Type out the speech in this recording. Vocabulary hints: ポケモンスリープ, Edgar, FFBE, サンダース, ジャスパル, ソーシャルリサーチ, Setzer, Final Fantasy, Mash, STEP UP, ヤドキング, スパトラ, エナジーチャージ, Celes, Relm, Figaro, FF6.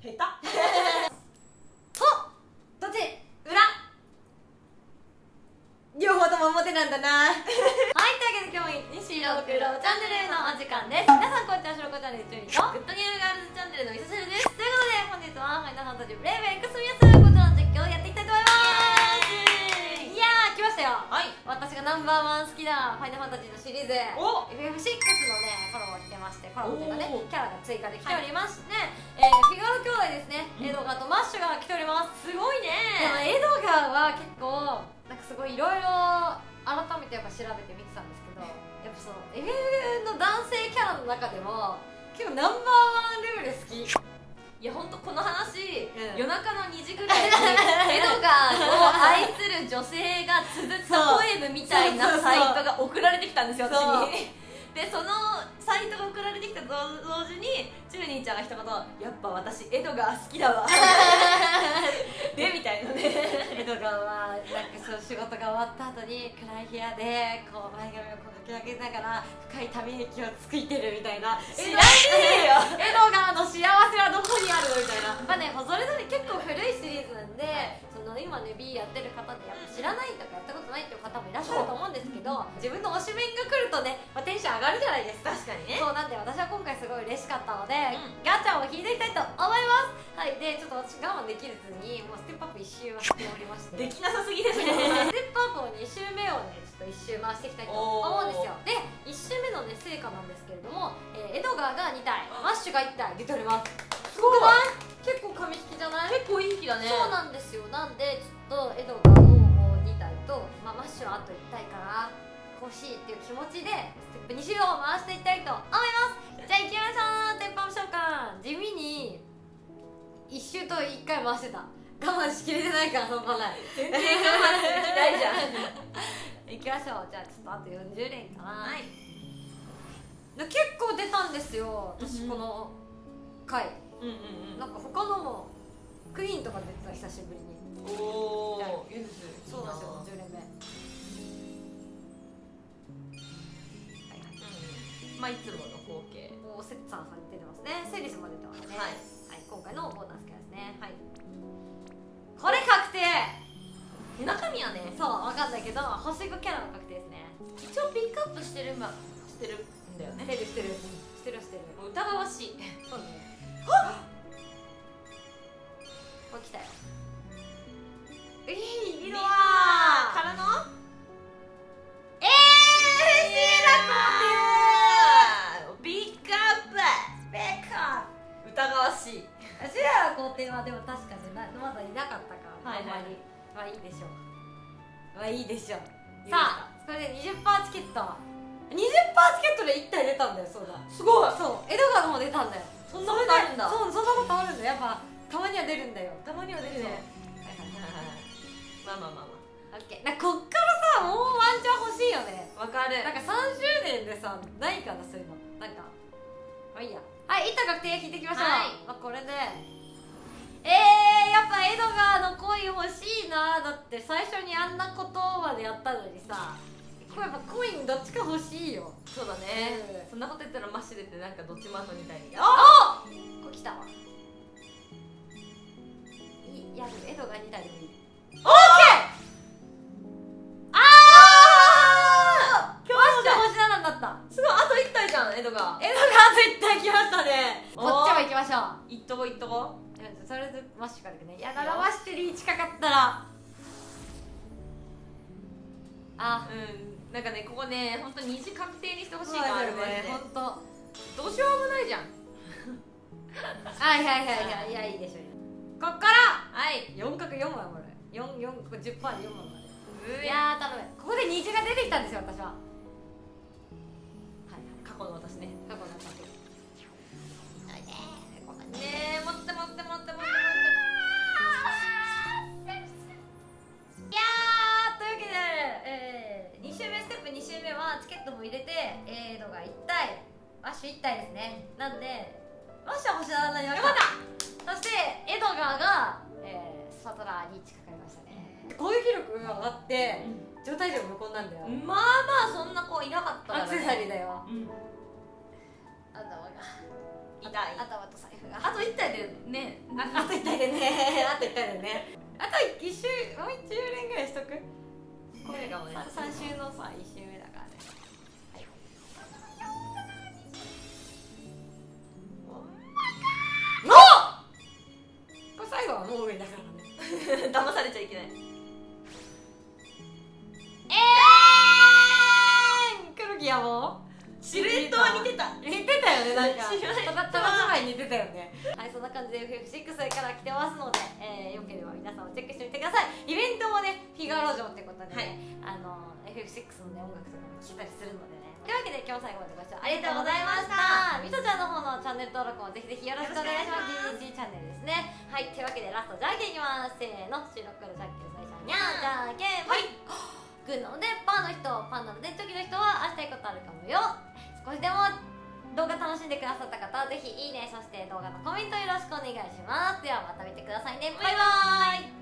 下手とどっち裏両方とも表なんだなはい、というわけで今日も西六郎チャンネルのお時間です。皆さんこんにちは、しろこチャンネルチューリーのグッドニューガールズチャンネルの久しぶりです。ということで本日は皆さんたちブレイブエクスミアスこちらの実況をやっていきたいと思います。いやー、来ましたよ。はい、私がナンバーワン好きなファイナルファンタジーのシリーズ FF6 のねコラボが来てまして、コラボというかね、キャラが追加できておりましてね、フィガロ兄弟ですね、エドガーとマッシュが来ております。すごいね。エドガーは結構なんかすごいいろいろ改めてやっぱ調べて見てたんですけど、やっぱその FF の男性キャラの中でも結構ナンバーワンレベル好き。いやほんとこの話、夜中の2時ぐらいにエドガーを愛する女性が綴ったポエムみたいなサイトが送られてきたんですよ、私に。でそのサイトが送られてきたと同時にチューニーちゃんが一言「やっぱ私エドガー好きだわ」でみたいなねエドガーはなんかその仕事が終わった後に暗い部屋でこう前髪をこうかき上げながら深いため息をついてるみたいな「知らねえよエドガーの幸せはどこにあるの?」みたいな。まあね、それぞれ結構古いシリーズなんで、その今ね B やってる方ってやっぱ知らないとかやったことないっていう方もいらっしゃると思うんですけど、自分の推しメンが来るとね、まあ、テンション上がるじゃないですか。確かにね。そうなんで私は今回すごい嬉しかったので、ガチャを引いていきたいと思います。はい、でちょっと私我慢できずにもうステップアップ1周はしておりましてできなさすぎですねステップアップを2周目をねちょっと1周回していきたいと思うんですよ。で1周目のね成果なんですけれども、エドガーが2体マッシュが1体出ております。すごくない？結構紙引きじゃない？結構いい引きだね。そうなんですよ。なんでちょっとエドガーを2体と、まあ、マッシュはあと1体から欲しいっていう気持ちでステップ2周を回していきたいと思いますじゃあいきましょう。ステップアップ召喚地味に1周と1回回してた。我慢しきれてないから半端ない全然我慢する気ないじゃんいきましょう。じゃあちょっとあと40連かな。はい、結構出たんですよ私この回。なんか他のもクイーンとか出てた久しぶりに。おお、ユズス。そうなんですよ、10連目。まあいつもの光景をセッツァンさんに出てますね。セリスも出てますね。はい、はい、今回のボーナスキャラですね。はい、これ確定。中身はねそう分かんないけど星5キャラの確定ですね。一応ピックアップしてる、まあ、してるんだよね。してるもう疑わしいそうね。あっ、これ来たよ。ういいいのはからの嬉しいな。疑わしい。シララ皇帝はでも確かにまだいなかったから、はい、あんまり。まあいいでしょう。まあいいでしょう。さあ、それで 20% チケット。20% チケットで1体出たんだよ、そうだ。すごい。そう、エドガーの方出たんだよ。そんなことあるんだ。そう、そんなことあるんだ。やっぱたまには出るんだよ。たまには出るね。まあまあまあまあ。オッケー。こっからさ、もうワンチャン欲しいよね。わかる。なんか3周年でさ、ないかなそういうの。なんか、まあいいや。はい、板確定引いていきましょう。はい、これでやっぱエドガーの恋欲しいな。だって最初にあんなことまでやったのにさ、これやっぱコインどっちか欲しいよ。そうだね、そんなこと言ったらマッシュ出てなんかどっちも後みたいに。あっ、これ来たわ。いやでもエドガー2体でもいい。オーケー。ああ、今日は星7になった。すごい、あと1体じゃんエドガー。来ましたね。こっちも行きましょう。いっとこいっとこ。それでマッシュからね。いやだらマッシュリー近かったら。あ、うん。なんかねここね本当虹確定にしてほしいのあるね。本当。どうしようもないじゃん。はいはいはいはい。いやいいでしょ。こっから。はい。4×4枚もらう。10%で4枚もらう。いやー頼む。ここで虹が出てきたんですよ私は。はい。過去の私ね。過去の私。ねえ、持って。いやー、というわけで、2周目ステップ2周目はチケットも入れてエドガー1体マッシュ1体ですね。なんでマッシュは星7になりました。そしてエドガーが、スパトラーに近くなりましたね。攻撃力が上がって状態上無効なんだよ。まあまあそんな子いなかったからね。アクセサリーだよ。頭が痛い。頭と財布があと1体でね、あと1体でね、あと1体でね、あと1週、もう1週連ぐらいしとく。これがもう3週のさ、1週目だからね。はい、もうこれ最後はもう上だからね騙されちゃいけない。黒木やもシルエットは似てた。似てたよね、なんか。たまたまに似てたよね。はい、そんな感じで FF6 から来てますので、よければ皆さんもチェックしてみてください。イベントもね、フィガロ城ってことでね、はい、FF6 のね、音楽とかも聴けたりするのでね。というわけで、今日最後までご視聴ありがとうございました。みとちゃんの方のチャンネル登録もぜひぜひよろしくお願いします。DDG チャンネルですね。はい、というわけでラストじゃんけんいきます。せーの、収録からじゃんけん最初にゃんじゃんけんぽい。グーなのでパーの人、パンなのでチョキの人は、あしたいことあるかもよ。少しでも動画楽しんでくださった方はぜひいいね、そして動画のコメントよろしくお願いします。ではまた見てくださいね。バイバーイ。